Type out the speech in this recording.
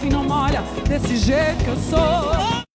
chove e não molha desse jeito que eu sou.